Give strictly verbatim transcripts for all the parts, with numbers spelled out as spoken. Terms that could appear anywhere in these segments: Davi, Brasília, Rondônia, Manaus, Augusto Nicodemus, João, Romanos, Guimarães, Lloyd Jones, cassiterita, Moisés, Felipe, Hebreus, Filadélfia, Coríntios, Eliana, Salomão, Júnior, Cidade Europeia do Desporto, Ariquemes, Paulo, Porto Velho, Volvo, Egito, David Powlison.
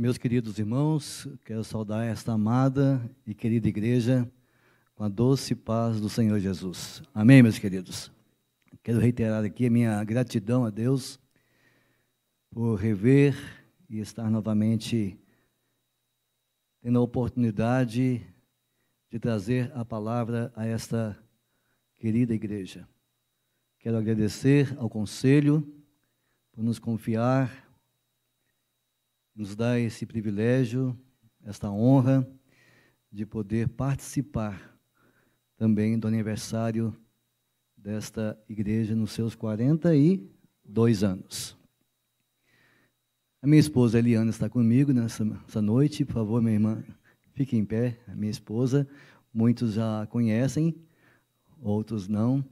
Meus queridos irmãos, quero saudar esta amada e querida igreja com a doce paz do Senhor Jesus. Amém, meus queridos? Quero reiterar aqui a minha gratidão a Deus por rever e estar novamente tendo a oportunidade de trazer a palavra a esta querida igreja. Quero agradecer ao conselho por nos confiar, nos dá esse privilégio, esta honra de poder participar também do aniversário desta igreja nos seus quarenta e dois anos. A minha esposa Eliana está comigo nessa, nessa noite. Por favor, minha irmã, fique em pé. A minha esposa, muitos já a conhecem, outros não.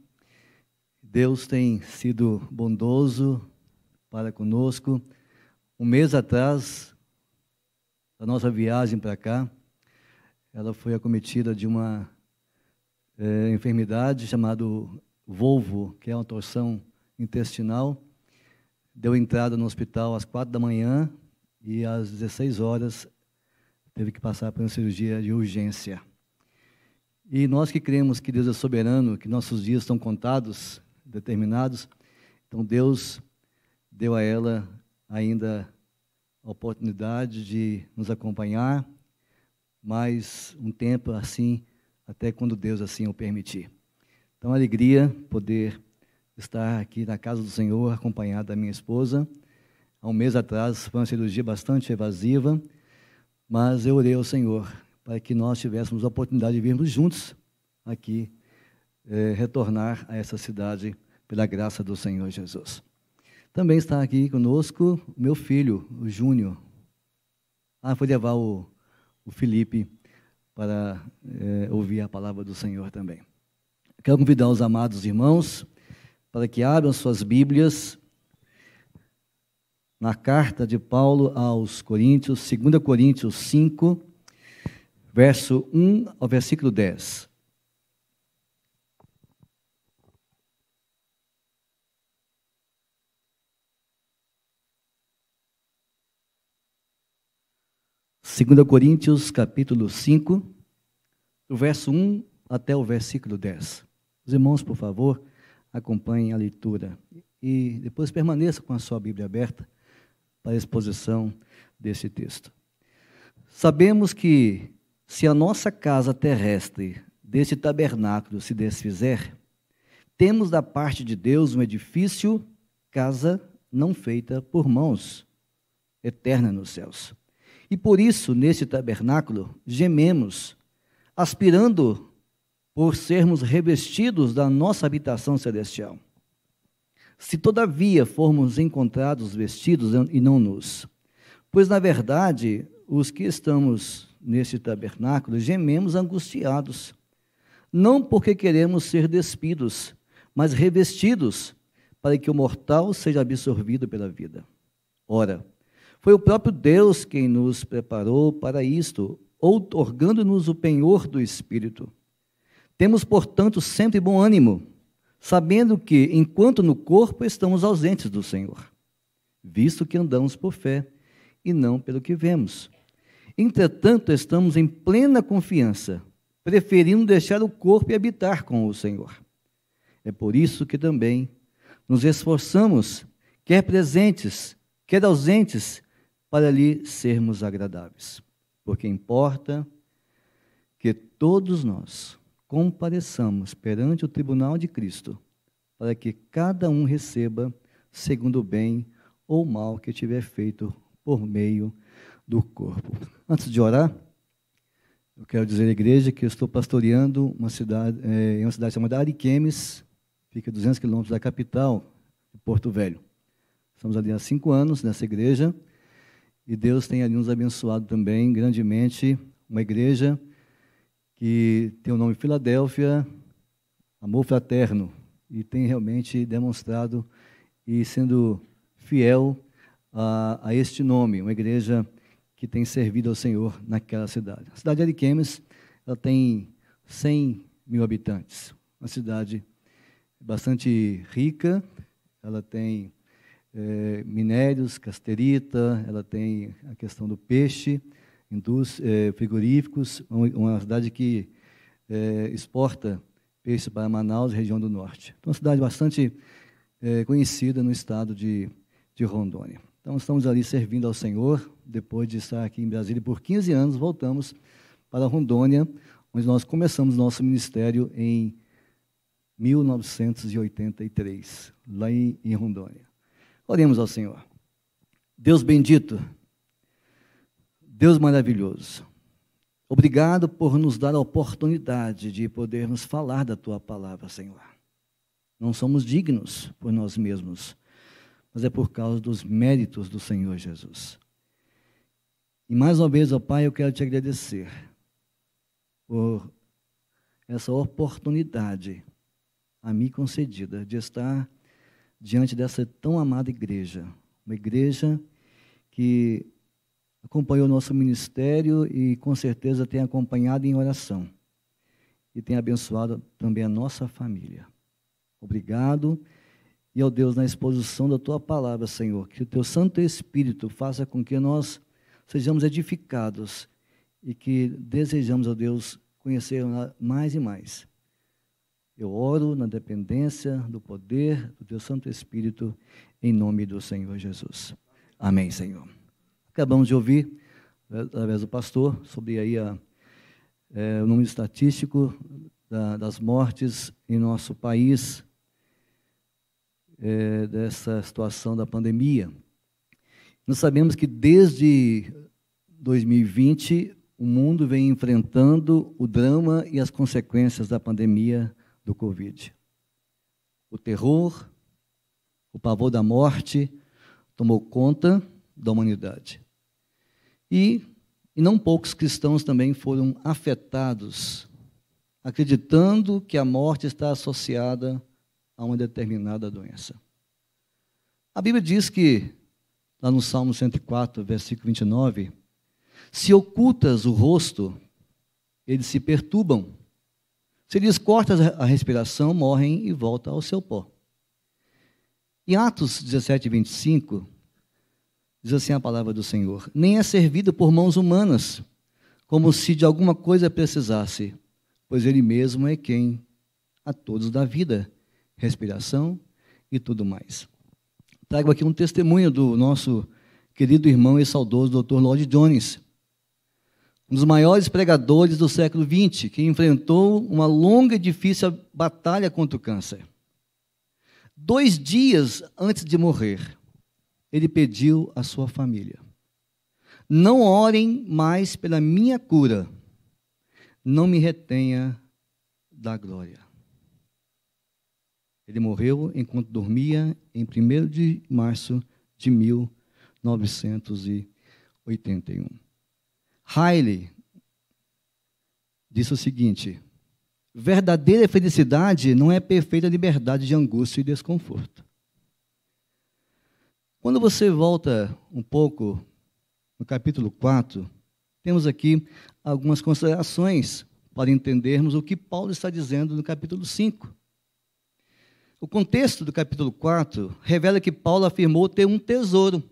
Deus tem sido bondoso para conosco. Um mês atrás, da nossa viagem para cá, ela foi acometida de uma é, enfermidade chamada Volvo, que é uma torção intestinal. Deu entrada no hospital às quatro da manhã e às dezesseis horas teve que passar por uma cirurgia de urgência. E nós que cremos que Deus é soberano, que nossos dias estão contados, determinados, então Deus deu a ela ainda a oportunidade de nos acompanhar, mais um tempo assim, até quando Deus assim o permitir. Então, alegria poder estar aqui na casa do Senhor, acompanhado da minha esposa. Há um mês atrás, foi uma cirurgia bastante evasiva, mas eu orei ao Senhor para que nós tivéssemos a oportunidade de virmos juntos aqui, eh, retornar a essa cidade pela graça do Senhor Jesus. Também está aqui conosco o meu filho, o Júnior. Ah, foi levar o, o Felipe para é, ouvir a palavra do Senhor também. Quero convidar os amados irmãos para que abram suas Bíblias na carta de Paulo aos Coríntios, dois Coríntios cinco, verso um ao versículo dez. dois Coríntios, capítulo cinco, do verso um até o versículo dez. Os irmãos, por favor, acompanhem a leitura e depois permaneça com a sua Bíblia aberta para a exposição desse texto. Sabemos que, se a nossa casa terrestre deste tabernáculo se desfizer, temos da parte de Deus um edifício, casa não feita por mãos, eterna nos céus. E por isso, neste tabernáculo, gememos, aspirando por sermos revestidos da nossa habitação celestial. Se todavia formos encontrados vestidos e não nus, pois na verdade, os que estamos neste tabernáculo gememos angustiados, não porque queremos ser despidos, mas revestidos, para que o mortal seja absorvido pela vida. Ora, foi o próprio Deus quem nos preparou para isto, outorgando-nos o penhor do Espírito. Temos, portanto, sempre bom ânimo, sabendo que, enquanto no corpo, estamos ausentes do Senhor, visto que andamos por fé e não pelo que vemos. Entretanto, estamos em plena confiança, preferindo deixar o corpo e habitar com o Senhor. É por isso que também nos esforçamos, quer presentes, quer ausentes, para lhe sermos agradáveis, porque importa que todos nós compareçamos perante o tribunal de Cristo, para que cada um receba segundo o bem ou mal que tiver feito por meio do corpo. Antes de orar, eu quero dizer à igreja que eu estou pastoreando uma cidade, é, uma cidade chamada Ariquemes, fica a duzentos quilômetros da capital, Porto Velho. Estamos ali há cinco anos nessa igreja, e Deus tem ali nos abençoado também grandemente, uma igreja que tem o nome Filadélfia, amor fraterno, e tem realmente demonstrado e sendo fiel a, a este nome, uma igreja que tem servido ao Senhor naquela cidade. A cidade de Ariquemes, ela tem cem mil habitantes, uma cidade bastante rica, ela tem é, minérios, cassiterita, ela tem a questão do peixe, indústria, é, frigoríficos, uma cidade que é, exporta peixe para Manaus, região do norte. Então, uma cidade bastante é, conhecida no estado de, de Rondônia. Então, estamos ali servindo ao Senhor. Depois de estar aqui em Brasília por quinze anos, voltamos para Rondônia, onde nós começamos nosso ministério em mil novecentos e oitenta e três, lá em, em Rondônia. Oremos ao Senhor. Deus bendito, Deus maravilhoso, obrigado por nos dar a oportunidade de podermos falar da Tua palavra, Senhor. Não somos dignos por nós mesmos, mas é por causa dos méritos do Senhor Jesus. E mais uma vez, ó Pai, eu quero te agradecer por essa oportunidade a mim concedida de estar diante dessa tão amada igreja, uma igreja que acompanhou o nosso ministério e com certeza tem acompanhado em oração e tem abençoado também a nossa família. Obrigado. E, ó Deus, na exposição da Tua palavra, Senhor, que o Teu Santo Espírito faça com que nós sejamos edificados e que desejamos, ó Deus, conhecer mais e mais. Eu oro na dependência do poder do Teu Santo Espírito, em nome do Senhor Jesus. Amém, Senhor. Acabamos de ouvir, através do pastor, sobre aí a, é, o número estatístico da, das mortes em nosso país, é, dessa situação da pandemia. Nós sabemos que desde dois mil e vinte, o mundo vem enfrentando o drama e as consequências da pandemia do Covid. O terror, o pavor da morte tomou conta da humanidade. E, e não poucos cristãos também foram afetados, acreditando que a morte está associada a uma determinada doença. A Bíblia diz que lá no Salmo cento e quatro, versículo vinte e nove, se ocultas o rosto, eles se perturbam. Se lhes cortas a respiração, morrem e voltam ao seu pó. Em Atos dezessete, vinte e cinco, diz assim a palavra do Senhor, nem é servido por mãos humanas, como se de alguma coisa precisasse, pois Ele mesmo é quem a todos dá vida, respiração e tudo mais. Trago aqui um testemunho do nosso querido irmão e saudoso doutor Lloyd Jones, um dos maiores pregadores do século vinte, que enfrentou uma longa e difícil batalha contra o câncer. Dois dias antes de morrer, ele pediu à sua família, não orem mais pela minha cura, não me retenha da glória. Ele morreu enquanto dormia em primeiro de março de mil novecentos e oitenta e um. Haile disse o seguinte, verdadeira felicidade não é perfeita liberdade de angústia e desconforto. Quando você volta um pouco no capítulo quatro, temos aqui algumas considerações para entendermos o que Paulo está dizendo no capítulo cinco. O contexto do capítulo quatro revela que Paulo afirmou ter um tesouro.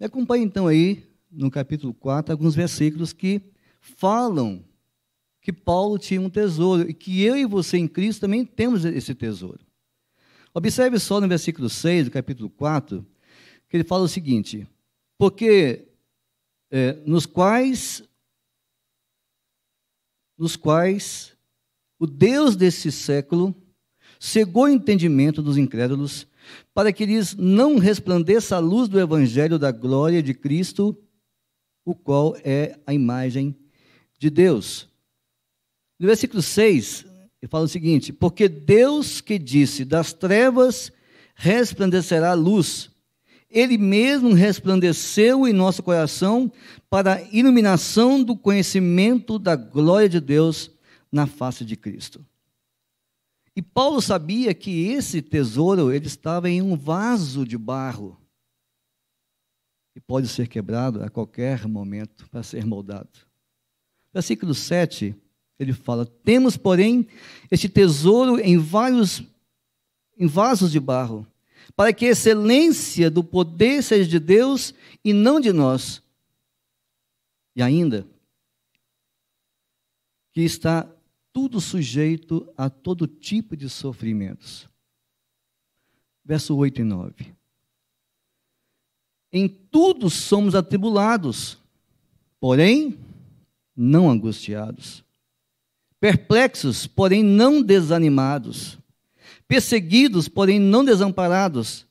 Me acompanhe então aí, no capítulo quatro, alguns versículos que falam que Paulo tinha um tesouro, e que eu e você em Cristo também temos esse tesouro. Observe só no versículo seis do capítulo quatro, que ele fala o seguinte, porque é, nos quais, nos quais o Deus desse século cegou o entendimento dos incrédulos, para que lhes não resplandeça a luz do evangelho da glória de Cristo, o qual é a imagem de Deus. No versículo seis, ele fala o seguinte, porque Deus que disse, das trevas resplandecerá a luz, Ele mesmo resplandeceu em nosso coração para a iluminação do conhecimento da glória de Deus na face de Cristo. E Paulo sabia que esse tesouro, ele estava em um vaso de barro, e pode ser quebrado a qualquer momento para ser moldado. Versículo sete, ele fala, temos, porém, este tesouro em vários em vasos de barro, para que a excelência do poder seja de Deus e não de nós. E ainda, que está tudo sujeito a todo tipo de sofrimentos. Verso oito e nove. Em tudo somos atribulados, porém não angustiados. Perplexos, porém não desanimados. Perseguidos, porém não desamparados.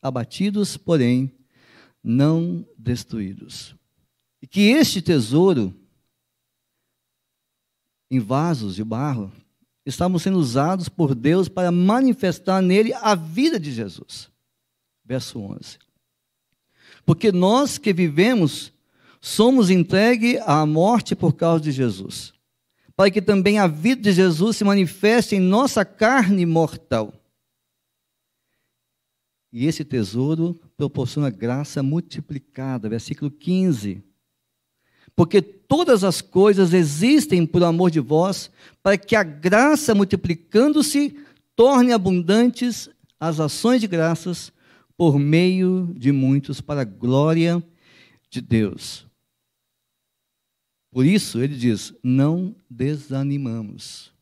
Abatidos, porém não destruídos. E que este tesouro, em vasos de barro, estavam sendo usados por Deus para manifestar nele a vida de Jesus. Verso onze. Porque nós que vivemos, somos entregues à morte por causa de Jesus, para que também a vida de Jesus se manifeste em nossa carne mortal. E esse tesouro proporciona graça multiplicada. Versículo quinze. Porque todas as coisas existem por amor de vós, para que a graça, multiplicando-se, torne abundantes as ações de graças por meio de muitos, para a glória de Deus. Por isso, ele diz, não desanimamos.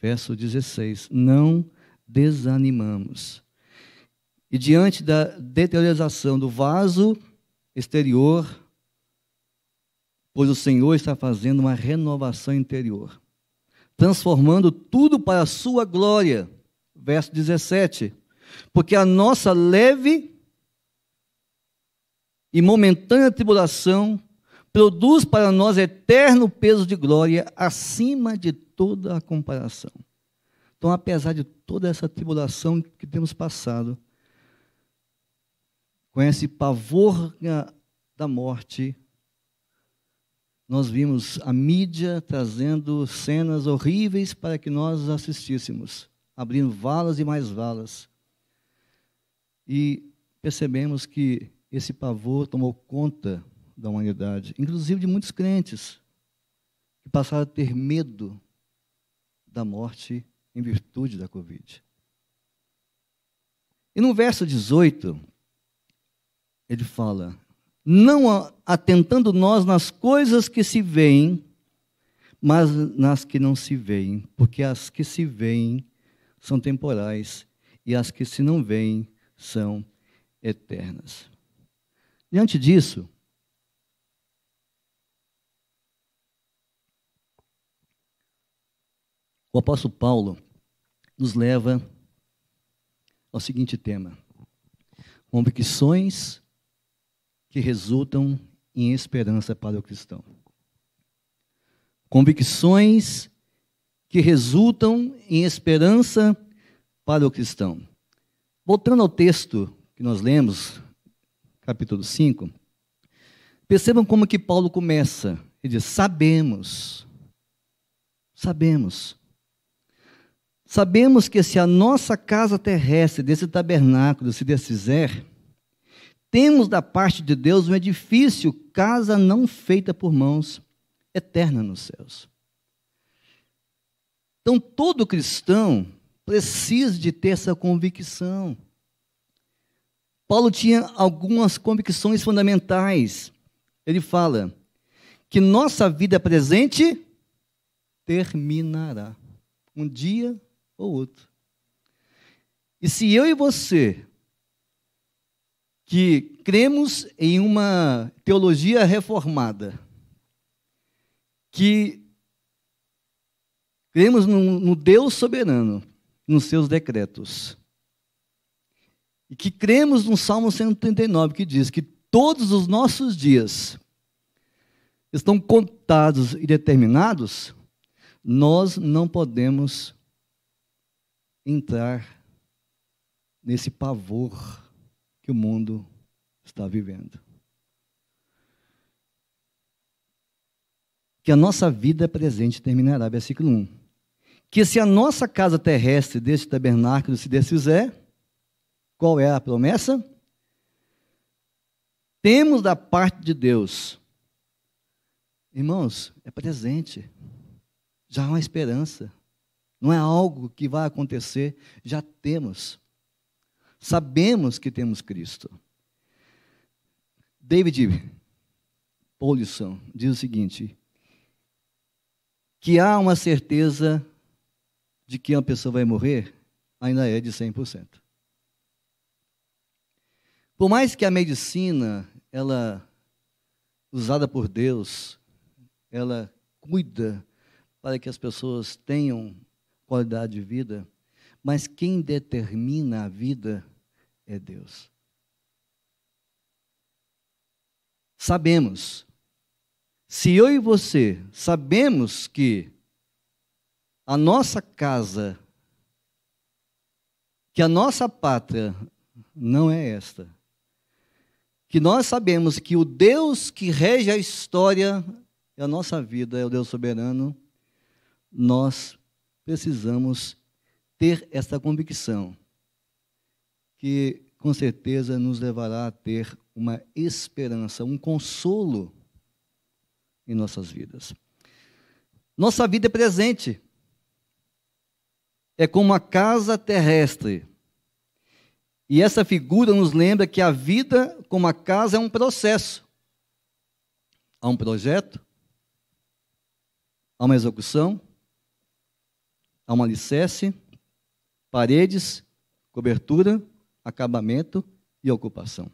Verso dezesseis, não desanimamos. E diante da deterioração do vaso exterior, pois o Senhor está fazendo uma renovação interior, transformando tudo para a sua glória. Verso dezessete. Porque a nossa leve e momentânea tribulação produz para nós eterno peso de glória acima de toda a comparação. Então, apesar de toda essa tribulação que temos passado, com esse pavor da morte, nós vimos a mídia trazendo cenas horríveis para que nós assistíssemos, abrindo valas e mais valas. E percebemos que esse pavor tomou conta da humanidade, inclusive de muitos crentes, que passaram a ter medo da morte em virtude da Covid. E no verso dezoito, ele fala, não atentando nós nas coisas que se veem, mas nas que não se veem, porque as que se veem são temporais e as que se não veem são eternas. Diante disso, o apóstolo Paulo nos leva ao seguinte tema: convicções que resultam em esperança para o cristão. Convicções que resultam em esperança para o cristão. Voltando ao texto que nós lemos, capítulo cinco, percebam como que Paulo começa. Ele diz, sabemos, sabemos, sabemos que se a nossa casa terrestre, desse tabernáculo, se desfizer, temos da parte de Deus um edifício, casa não feita por mãos, eterna nos céus. Então, todo cristão precisa de ter essa convicção. Paulo tinha algumas convicções fundamentais. Ele fala que nossa vida presente terminará, um dia ou outro. E se eu e você, que cremos em uma teologia reformada, que cremos no, no Deus soberano, nos seus decretos, e que cremos no Salmo cento e trinta e nove, que diz que todos os nossos dias estão contados e determinados, nós não podemos entrar nesse pavor que o mundo está vivendo. Que a nossa vida presente terminará, versículo um. Que se a nossa casa terrestre deste tabernáculo se desfizer, qual é a promessa? Temos da parte de Deus. Irmãos, é presente. Já há uma esperança. Não é algo que vai acontecer, já temos. Sabemos que temos Cristo. David Powlison diz o seguinte, que há uma certeza de que uma pessoa vai morrer, ainda é de cem por cento. Por mais que a medicina, ela, usada por Deus, ela cuida para que as pessoas tenham qualidade de vida, mas quem determina a vida é Deus. Sabemos, se eu e você sabemos que a nossa casa, que a nossa pátria não é esta, que nós sabemos que o Deus que rege a história e a nossa vida é o Deus soberano, nós precisamos ter essa convicção, que com certeza nos levará a ter uma esperança, um consolo em nossas vidas. Nossa vida é presente. É como uma casa terrestre. E essa figura nos lembra que a vida como a casa é um processo. Há um projeto, há uma execução, há um alicerce, paredes, cobertura, acabamento e ocupação.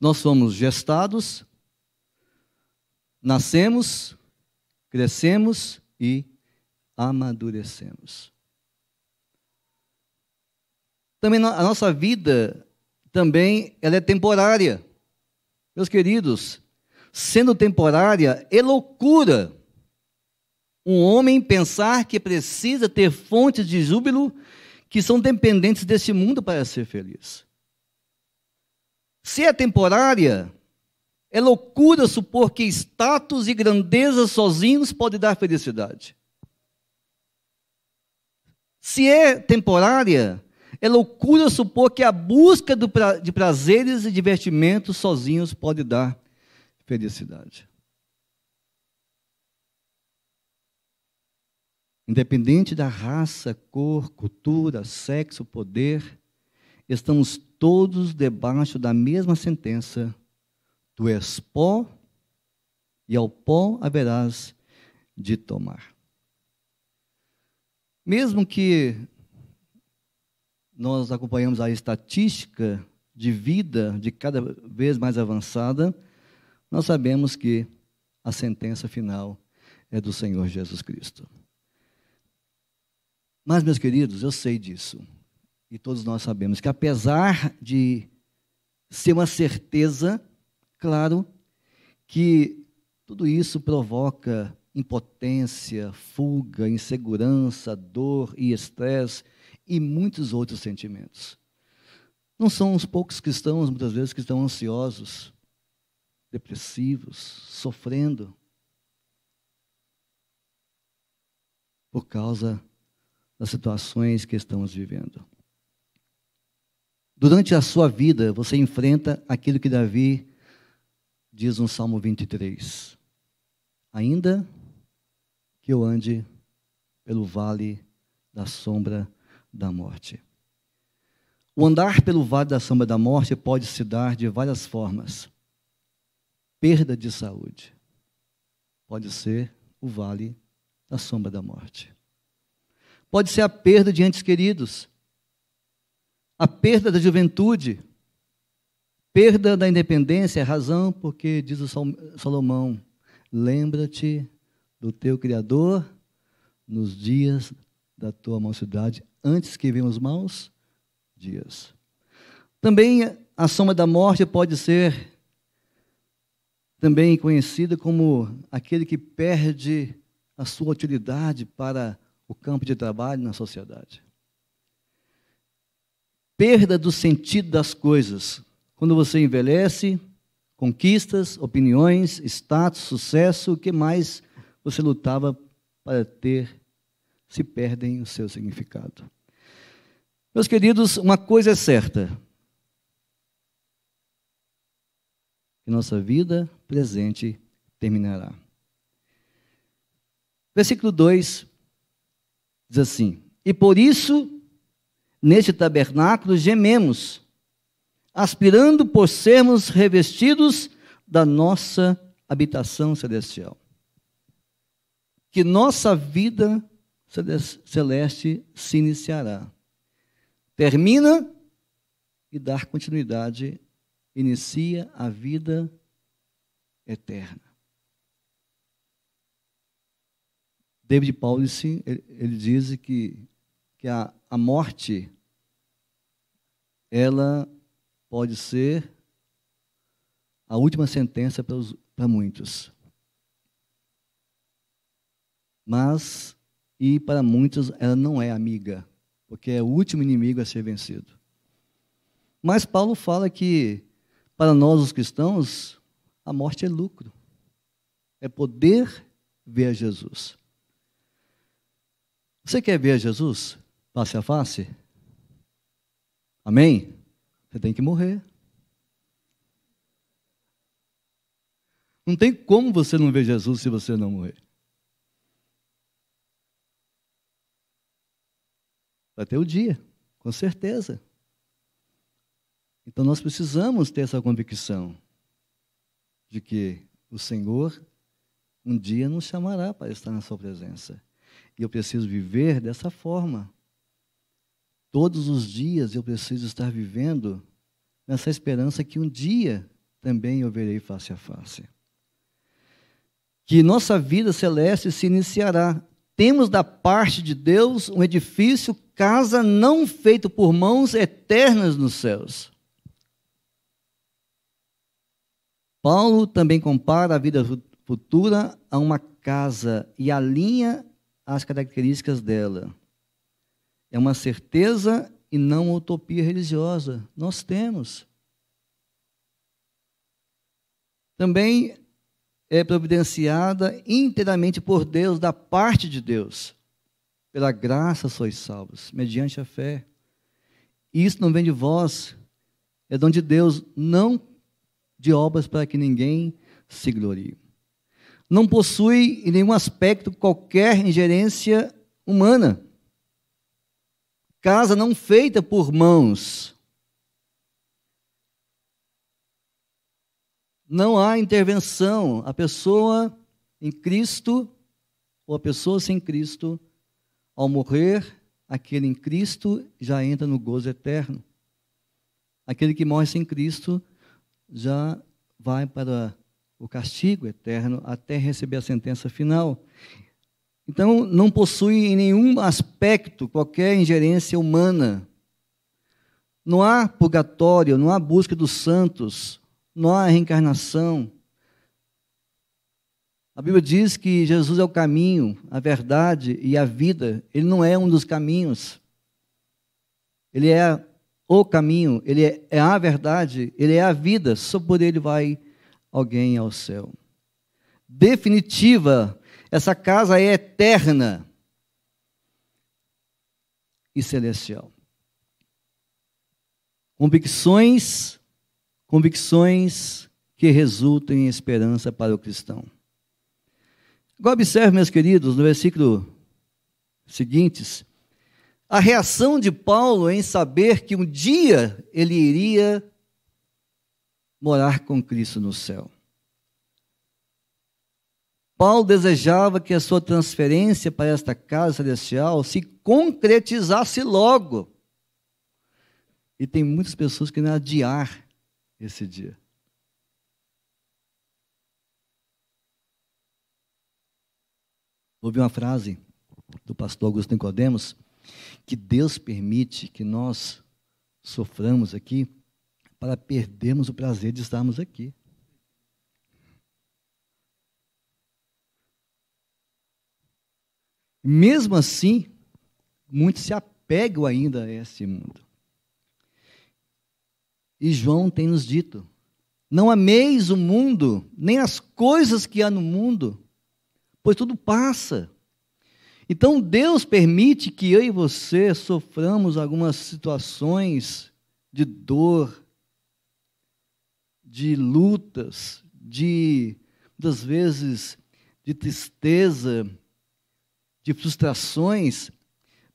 Nós somos gestados, nascemos, crescemos e amadurecemos. Também a nossa vida também ela é temporária. Meus queridos, sendo temporária, é loucura um homem pensar que precisa ter fontes de júbilo que são dependentes deste mundo para ser feliz. Se é temporária, é loucura supor que status e grandeza sozinhos podem dar felicidade. Se é temporária, é loucura supor que a busca do pra, de prazeres e divertimentos sozinhos pode dar felicidade. Independente da raça, cor, cultura, sexo, poder, estamos todos debaixo da mesma sentença. Tu és pó, e ao pó haverás de tomar. Mesmo que nós acompanhamos a estatística de vida de cada vez mais avançada, nós sabemos que a sentença final é do Senhor Jesus Cristo. Mas, meus queridos, eu sei disso. E todos nós sabemos que, apesar de ser uma certeza, claro, que tudo isso provoca impotência, fuga, insegurança, dor e estresse e muitos outros sentimentos. Não são os poucos cristãos, muitas vezes, que estão ansiosos, depressivos, sofrendo por causa das situações que estamos vivendo. Durante a sua vida, você enfrenta aquilo que Davi diz no Salmo vinte e três. Ainda que eu ande pelo vale da sombra da morte. O andar pelo vale da sombra da morte pode se dar de várias formas. Perda de saúde pode ser o vale da sombra da morte. Pode ser a perda de entes queridos, a perda da juventude, perda da independência. É razão porque, diz o Salomão, lembra-te do teu Criador nos dias da tua mocidade, antes que venham os maus dias. Também a sombra da morte pode ser também conhecida como aquele que perde a sua utilidade para o campo de trabalho na sociedade. Perda do sentido das coisas. Quando você envelhece, conquistas, opiniões, status, sucesso, o que mais você lutava para ter, se perdem o seu significado. Meus queridos, uma coisa é certa. Que nossa vida presente terminará. Versículo dois diz assim, e por isso... neste tabernáculo gememos, aspirando por sermos revestidos da nossa habitação celestial. Que nossa vida celeste se iniciará. Termina e dá continuidade, inicia a vida eterna. David Powlison, ele, ele diz que, que a, a morte, ela pode ser a última sentença para, os, para muitos. Mas, e para muitos, ela não é amiga, porque é o último inimigo a ser vencido. Mas Paulo fala que, para nós os cristãos, a morte é lucro. É poder ver Jesus. Você quer ver Jesus face a face? Amém? Você tem que morrer. Não tem como você não ver Jesus se você não morrer. Vai ter o dia, com certeza. Então nós precisamos ter essa convicção de que o Senhor um dia nos chamará para estar na sua presença. E eu preciso viver dessa forma. Todos os dias eu preciso estar vivendo nessa esperança que um dia também eu verei face a face. Que nossa vida celeste se iniciará. Temos da parte de Deus um edifício, casa não feito por mãos, eternas nos céus. Paulo também compara a vida futura a uma casa e alinha as características dela. É uma certeza e não uma utopia religiosa. Nós temos. Também é providenciada inteiramente por Deus, da parte de Deus. Pela graça sois salvos, mediante a fé. Isso não vem de vós, é dom de Deus, não de obras para que ninguém se glorie. Não possui em nenhum aspecto qualquer ingerência humana. Casa não feita por mãos. Não há intervenção. A pessoa em Cristo, ou a pessoa sem Cristo, ao morrer, aquele em Cristo já entra no gozo eterno. Aquele que morre sem Cristo já vai para o castigo eterno até receber a sentença final. Então, não possui em nenhum aspecto qualquer ingerência humana. Não há purgatório, não há busca dos santos, não há reencarnação. A Bíblia diz que Jesus é o caminho, a verdade e a vida. Ele não é um dos caminhos. Ele é o caminho, ele é a verdade, ele é a vida. Só por ele vai alguém ao céu. Definitiva, essa casa é eterna e celestial. Convicções, convicções que resultam em esperança para o cristão. Agora observe, meus queridos, no versículo seguintes, a reação de Paulo em saber que um dia ele iria morar com Cristo no céu. Paulo desejava que a sua transferência para esta casa celestial se concretizasse logo. E tem muitas pessoas que querem adiar esse dia. Ouvi uma frase do pastor Augusto Nicodemus, que Deus permite que nós soframos aqui para perdermos o prazer de estarmos aqui. Mesmo assim, muitos se apegam ainda a esse mundo. E João tem nos dito, não ameis o mundo, nem as coisas que há no mundo, pois tudo passa. Então Deus permite que eu e você soframos algumas situações de dor, de lutas, de, muitas vezes, de tristeza, de frustrações,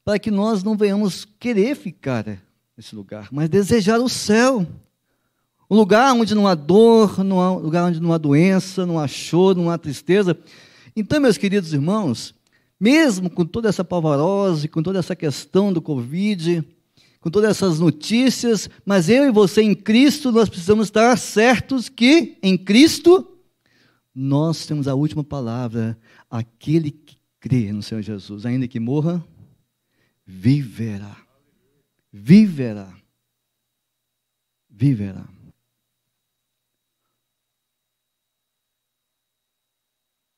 para que nós não venhamos querer ficar nesse lugar, mas desejar o céu. Um lugar onde não há dor, não há, um lugar onde não há doença, não há choro, não há tristeza. Então, meus queridos irmãos, mesmo com toda essa pavarose, com toda essa questão do Covid, com todas essas notícias, mas eu e você em Cristo, nós precisamos estar certos que em Cristo nós temos a última palavra. Aquele que crê no Senhor Jesus, ainda que morra, viverá. Viverá. Viverá.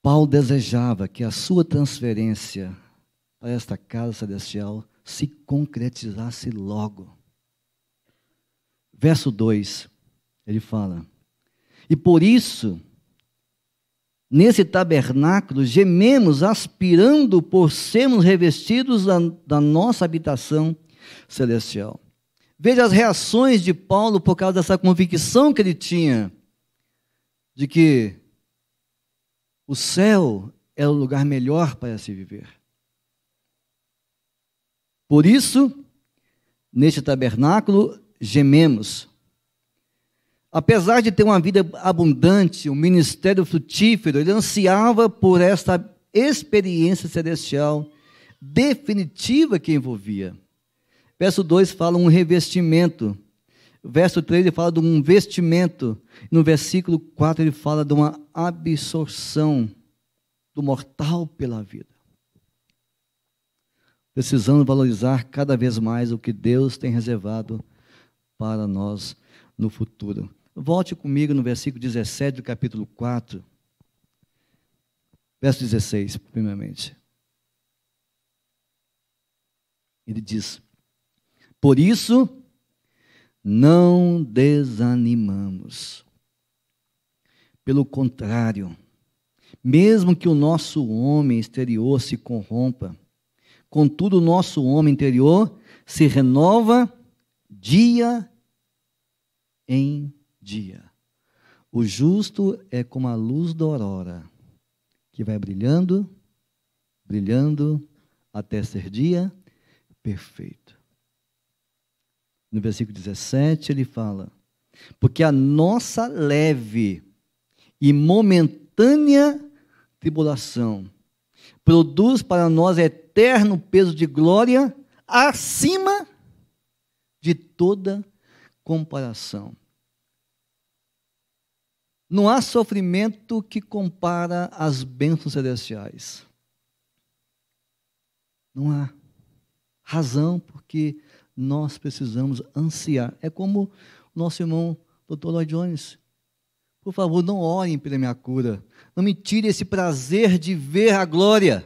Paulo desejava que a sua transferência para esta casa celestial se concretizasse logo. Verso dois, ele fala: e por isso, nesse tabernáculo, gememos aspirando por sermos revestidos da, da nossa habitação celestial. Veja as reações de Paulo por causa dessa convicção que ele tinha de que o céu é o lugar melhor para se viver. Por isso, neste tabernáculo, gememos. Apesar de ter uma vida abundante, um ministério frutífero, ele ansiava por esta experiência celestial definitiva que envolvia. Verso dois fala um revestimento. Verso três ele fala de um vestimento. No versículo quatro ele fala de uma absorção do mortal pela vida. Precisamos valorizar cada vez mais o que Deus tem reservado para nós no futuro. Volte comigo no versículo dezessete do capítulo quatro. Verso dezesseis, primeiramente. Ele diz: por isso, não desanimamos. Pelo contrário, mesmo que o nosso homem exterior se corrompa, contudo o nosso homem interior se renova dia em dia. O justo é como a luz da aurora, que vai brilhando, brilhando, até ser dia perfeito. No versículo dezessete ele fala: porque a nossa leve e momentânea tribulação produz para nós eterno peso de glória acima de toda comparação. Não há sofrimento que compara às bênçãos celestiais. Não há razão porque nós precisamos ansiar. É como o nosso irmão doutor Lloyd Jones: por favor, não orem pela minha cura, não me tire esse prazer de ver a glória.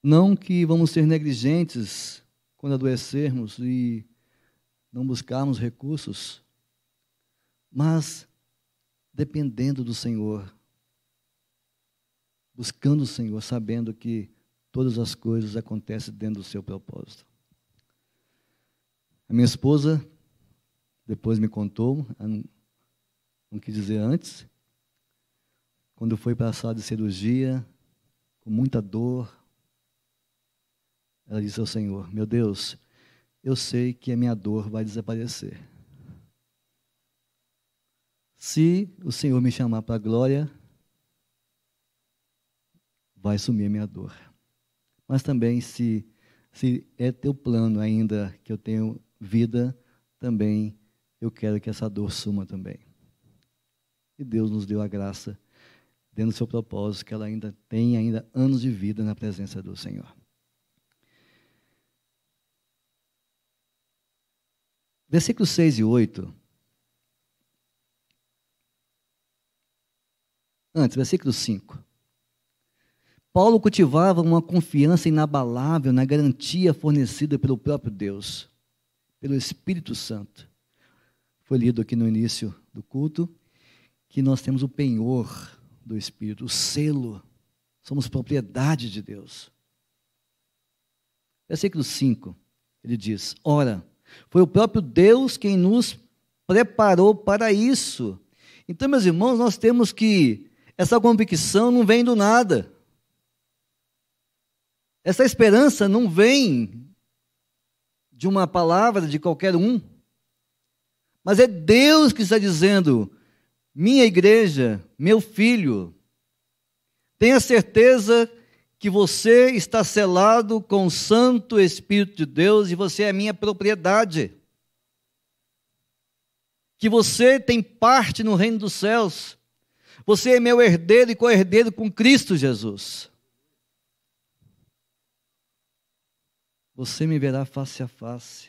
Não que vamos ser negligentes quando adoecermos e não buscarmos recursos, mas dependendo do Senhor, buscando o Senhor, sabendo que todas as coisas acontecem dentro do seu propósito. A minha esposa depois me contou, não, não quis dizer antes, quando foi para a sala de cirurgia, com muita dor, ela disse ao Senhor: meu Deus, eu sei que a minha dor vai desaparecer. Se o Senhor me chamar para a glória, vai sumir a minha dor. Mas também, se, se é teu plano ainda que eu tenho vida, também eu quero que essa dor suma também. E Deus nos deu a graça, dentro do seu propósito, que ela ainda tem ainda anos de vida na presença do Senhor. Versículos seis e oito. Antes, versículo cinco. Paulo cultivava uma confiança inabalável na garantia fornecida pelo próprio Deus, pelo Espírito Santo. Foi lido aqui no início do culto que nós temos o penhor do Espírito, o selo, somos propriedade de Deus. Versículo cinco, ele diz: ora, foi o próprio Deus quem nos preparou para isso. Então, meus irmãos, nós temos que Essa convicção não vem do nada. Essa esperança não vem de uma palavra de qualquer um. Mas é Deus que está dizendo, minha igreja, meu filho, tenha certeza que você está selado com o Santo Espírito de Deus e você é minha propriedade. Que você tem parte no reino dos céus. Você é meu herdeiro e co-herdeiro com Cristo Jesus. Você me verá face a face.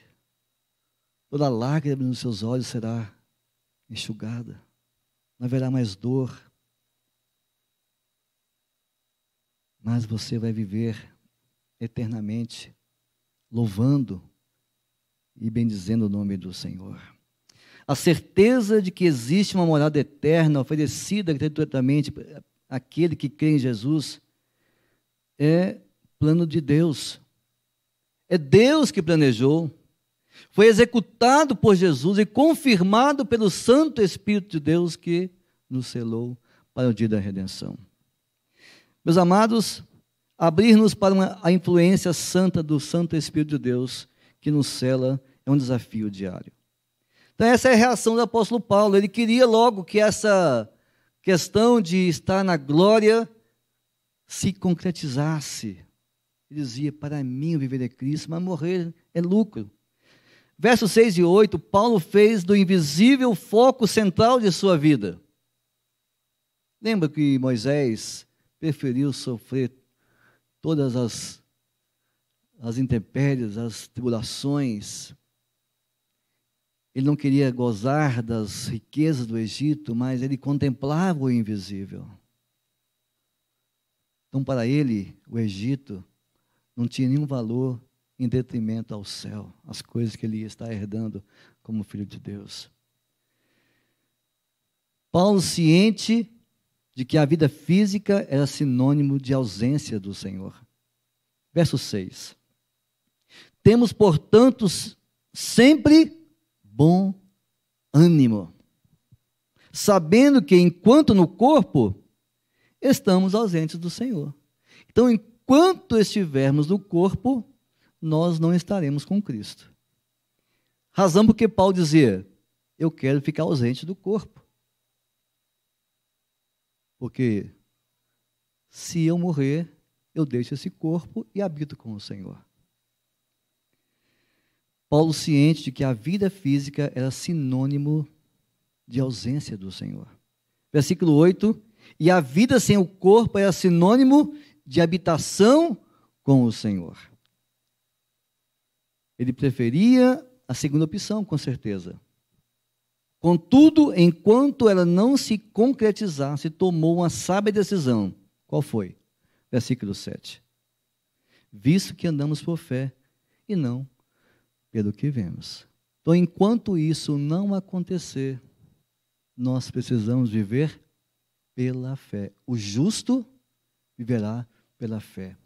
Toda lágrima nos seus olhos será enxugada. Não haverá mais dor. Mas você vai viver eternamente, louvando e bendizendo o nome do Senhor. A certeza de que existe uma morada eterna oferecida gratuitamente àquele que crê em Jesus é plano de Deus. É Deus que planejou, foi executado por Jesus e confirmado pelo Santo Espírito de Deus que nos selou para o dia da redenção. Meus amados, abrir-nos para uma, a influência santa do Santo Espírito de Deus que nos sela é um desafio diário. Então essa é a reação do apóstolo Paulo. Ele queria logo que essa questão de estar na glória se concretizasse. Ele dizia, para mim viver é Cristo, mas morrer é lucro. Versos seis e oito, Paulo fez do invisível o foco central de sua vida. Lembra que Moisés preferiu sofrer todas as, as intempéries, as tribulações. Ele não queria gozar das riquezas do Egito, mas ele contemplava o invisível. Então, para ele, o Egito não tinha nenhum valor em detrimento ao céu, as coisas que ele ia estar herdando como filho de Deus. Paulo, ciente de que a vida física era sinônimo de ausência do Senhor. Verso seis. Temos, portanto, sempre bom ânimo, sabendo que, enquanto no corpo, estamos ausentes do Senhor. Então, enquanto estivermos no corpo, nós não estaremos com Cristo. Razão porque Paulo dizia, eu quero ficar ausente do corpo. Porque se eu morrer, eu deixo esse corpo e habito com o Senhor. Paulo, ciente de que a vida física era sinônimo de ausência do Senhor. Versículo oito, e a vida sem o corpo era sinônimo de habitação com o Senhor. Ele preferia a segunda opção, com certeza. Contudo, enquanto ela não se concretizasse, tomou uma sábia decisão. Qual foi? Versículo sete. Visto que andamos por fé e não pelo que vemos. Então, enquanto isso não acontecer, nós precisamos viver pela fé. O justo viverá pela fé.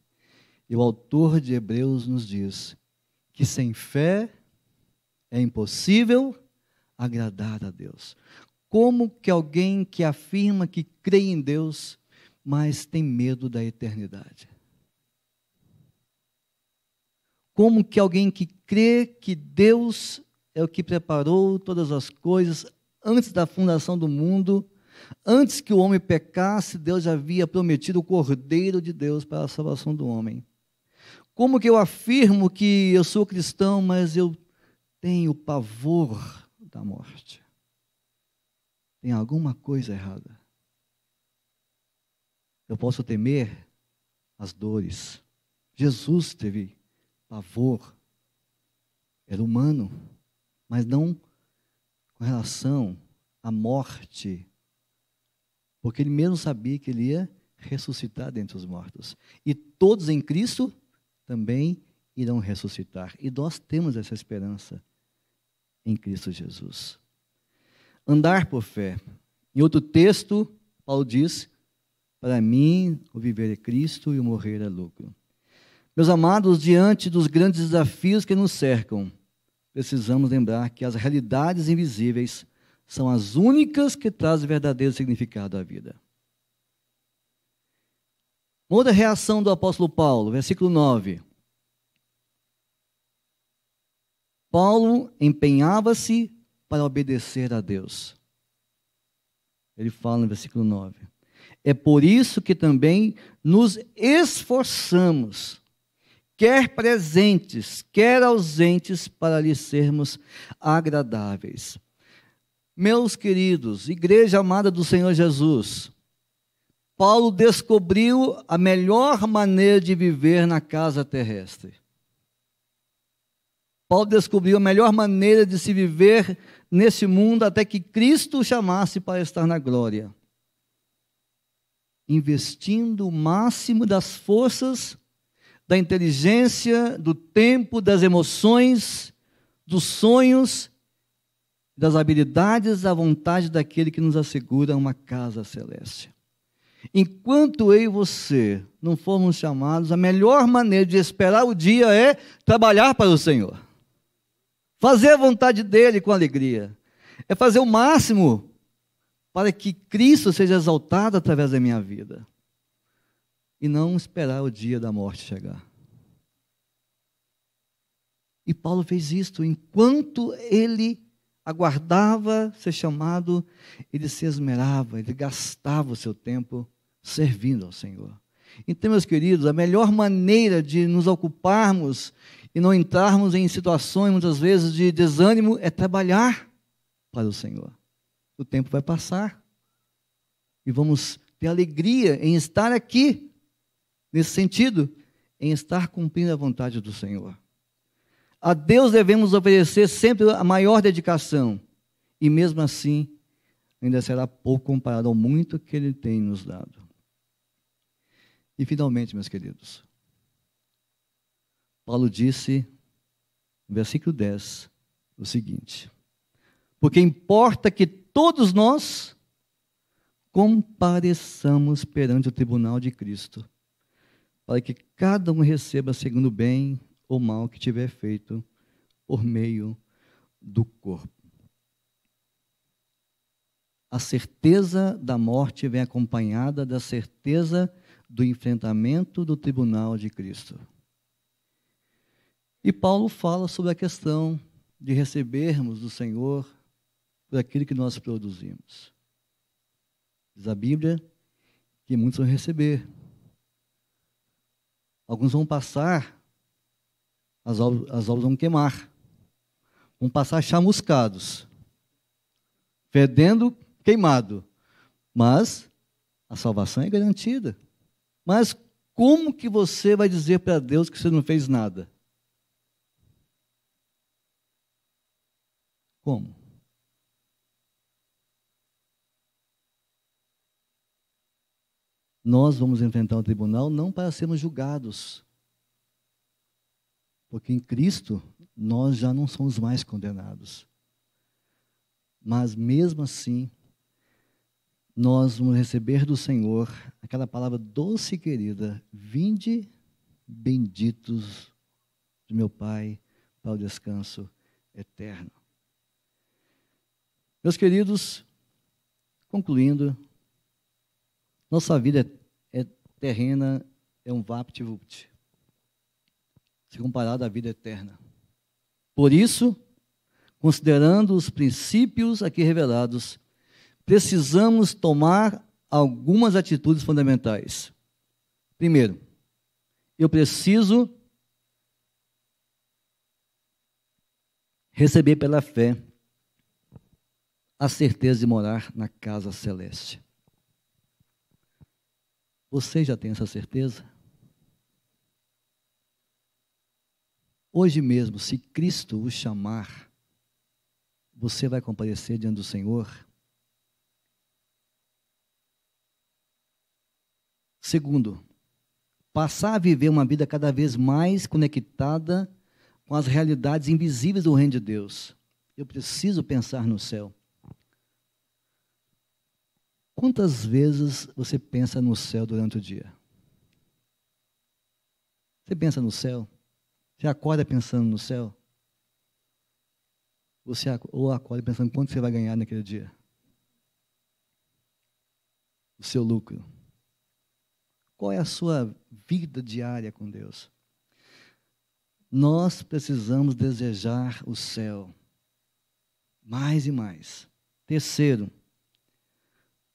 E o autor de Hebreus nos diz que sem fé é impossível agradar a Deus. Como que alguém que afirma que crê em Deus, mas tem medo da eternidade? Como que alguém que crê que Deus é o que preparou todas as coisas antes da fundação do mundo, antes que o homem pecasse, Deus já havia prometido o Cordeiro de Deus para a salvação do homem? Como que eu afirmo que eu sou cristão, mas eu tenho pavor da morte? Tem alguma coisa errada. Eu posso temer as dores. Jesus teve pavor, era humano, mas não com relação à morte, porque ele mesmo sabia que ele ia ressuscitar dentre os mortos. E todos em Cristo também irão ressuscitar. E nós temos essa esperança em Cristo Jesus. Andar por fé. Em outro texto, Paulo diz, para mim, o viver é Cristo e o morrer é lucro. Meus amados, diante dos grandes desafios que nos cercam, precisamos lembrar que as realidades invisíveis são as únicas que trazem verdadeiro significado à vida. Muda a reação do apóstolo Paulo, versículo nove. Paulo empenhava-se para obedecer a Deus. Ele fala no versículo nove. É por isso que também nos esforçamos, quer presentes, quer ausentes, para lhe sermos agradáveis. Meus queridos, igreja amada do Senhor Jesus, Paulo descobriu a melhor maneira de viver na casa terrestre. Paulo descobriu a melhor maneira de se viver nesse mundo até que Cristo o chamasse para estar na glória. Investindo o máximo das forças, da inteligência, do tempo, das emoções, dos sonhos, das habilidades, da vontade daquele que nos assegura uma casa celeste. Enquanto eu e você não formos chamados, a melhor maneira de esperar o dia é trabalhar para o Senhor. Fazer a vontade dele com alegria. É fazer o máximo para que Cristo seja exaltado através da minha vida. E não esperar o dia da morte chegar. E Paulo fez isto. Enquanto ele aguardava ser chamado, ele se esmerava, ele gastava o seu tempo servindo ao Senhor. Então, meus queridos, a melhor maneira de nos ocuparmos e não entrarmos em situações, muitas vezes, de desânimo, é trabalhar para o Senhor. O tempo vai passar e vamos ter alegria em estar aqui, nesse sentido, em estar cumprindo a vontade do Senhor. A Deus devemos oferecer sempre a maior dedicação e, mesmo assim, ainda será pouco comparado ao muito que Ele tem nos dado. E, finalmente, meus queridos, Paulo disse, no versículo dez, o seguinte: porque importa que todos nós compareçamos perante o tribunal de Cristo, para que cada um receba segundo o bem ou mal que tiver feito por meio do corpo. A certeza da morte vem acompanhada da certeza do enfrentamento do tribunal de Cristo. E Paulo fala sobre a questão de recebermos do Senhor por aquilo que nós produzimos. Diz a Bíblia que muitos vão receber. Alguns vão passar, as obras, as obras vão queimar. Vão passar chamuscados, fedendo, queimado. Mas a salvação é garantida. Mas como que você vai dizer para Deus que você não fez nada? Como? Nós vamos enfrentar o tribunal não para sermos julgados, porque em Cristo nós já não somos mais condenados. Mas mesmo assim, nós vamos receber do Senhor aquela palavra doce e querida: vinde, benditos de meu Pai, para o descanso eterno. Meus queridos, concluindo, nossa vida é terrena, é um vapt-vupt, se comparado à vida eterna. Por isso, considerando os princípios aqui revelados, precisamos tomar algumas atitudes fundamentais. Primeiro, eu preciso receber pela fé a certeza de morar na casa celeste. Você já tem essa certeza? Hoje mesmo, se Cristo o chamar, você vai comparecer diante do Senhor? Segundo, passar a viver uma vida cada vez mais conectada com as realidades invisíveis do reino de Deus. Eu preciso pensar no céu. Quantas vezes você pensa no céu durante o dia? Você pensa no céu? Você acorda pensando no céu? Você ou acorda pensando quanto você vai ganhar naquele dia? O seu lucro. Qual é a sua vida diária com Deus? Nós precisamos desejar o céu mais e mais. Terceiro,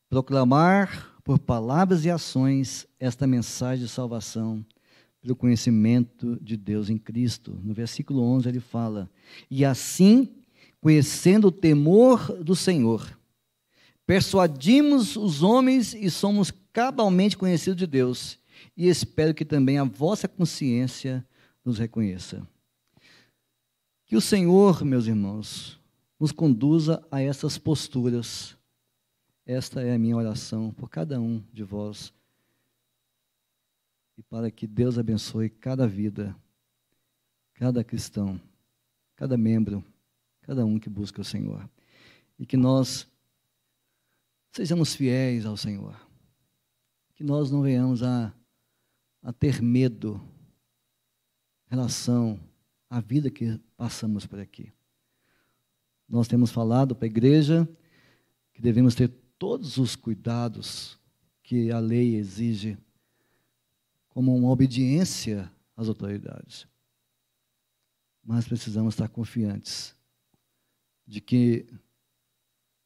proclamar por palavras e ações esta mensagem de salvação pelo conhecimento de Deus em Cristo. No versículo onze ele fala, e assim, conhecendo o temor do Senhor, persuadimos os homens e somos cabalmente conhecidos de Deus, e espero que também a vossa consciência nos reconheça. Que o Senhor, meus irmãos, nos conduza a essas posturas. Esta é a minha oração por cada um de vós, e para que Deus abençoe cada vida, cada cristão, cada membro, cada um que busca o Senhor, e que nós sejamos fiéis ao Senhor, que nós não venhamos a, a ter medo em relação à vida que passamos por aqui. Nós temos falado para a igreja que devemos ter todos os cuidados que a lei exige como uma obediência às autoridades, mas precisamos estar confiantes de que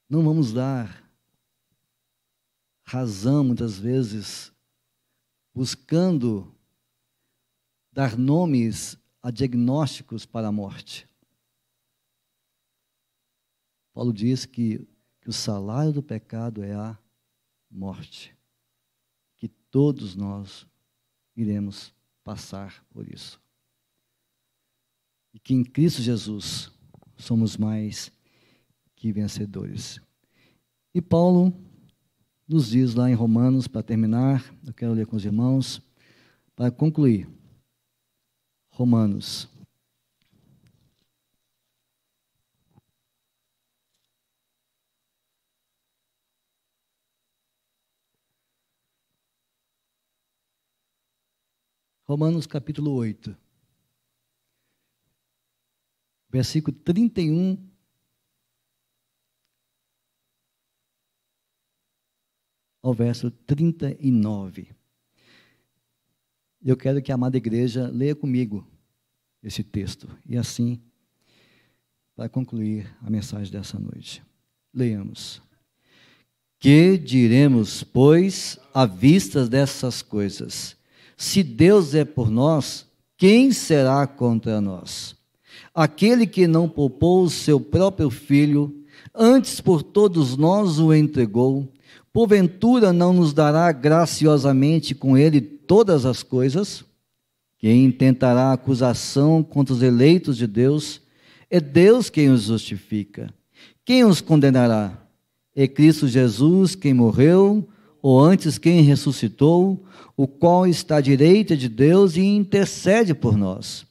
não vamos dar razão, muitas vezes, buscando dar nomes a diagnósticos para a morte. Paulo diz que, que o salário do pecado é a morte, que todos nós iremos passar por isso. E que em Cristo Jesus somos mais que vencedores. E Paulo nos diz lá em Romanos, para terminar, eu quero ler com os irmãos, para concluir. Romanos. Romanos capítulo oito. Versículo trinta e um. Ao verso trinta e nove. Eu quero que a amada igreja leia comigo esse texto. E assim, para concluir a mensagem dessa noite. Leiamos. Que diremos, pois, à vista dessas coisas? Se Deus é por nós, quem será contra nós? Aquele que não poupou o seu próprio filho, antes por todos nós o entregou, porventura não nos dará graciosamente com ele todas as coisas? Quem intentará acusação contra os eleitos de Deus? É Deus quem os justifica. Quem os condenará? É Cristo Jesus quem morreu, ou antes quem ressuscitou, o qual está à direita de Deus e intercede por nós.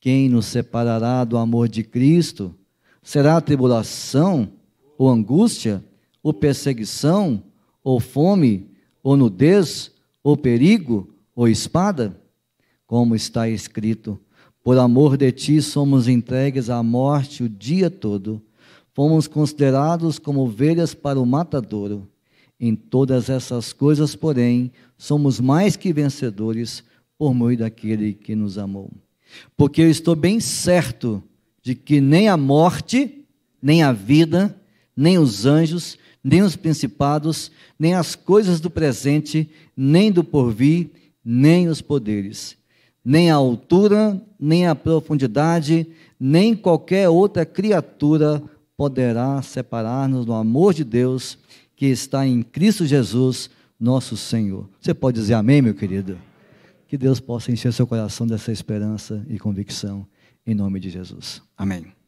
Quem nos separará do amor de Cristo? Será a tribulação, ou angústia, ou perseguição, ou fome, ou nudez, ou perigo, ou espada? Como está escrito, por amor de ti somos entregues à morte o dia todo, fomos considerados como ovelhas para o matadouro. Em todas essas coisas, porém, somos mais que vencedores por meio daquele que nos amou. Porque eu estou bem certo de que nem a morte, nem a vida, nem os anjos, nem os principados, nem as coisas do presente, nem do porvir, nem os poderes, nem a altura, nem a profundidade, nem qualquer outra criatura poderá separar-nos do amor de Deus que está em Cristo Jesus, nosso Senhor. Você pode dizer amém, meu querido? Que Deus possa encher seu coração dessa esperança e convicção, em nome de Jesus. Amém.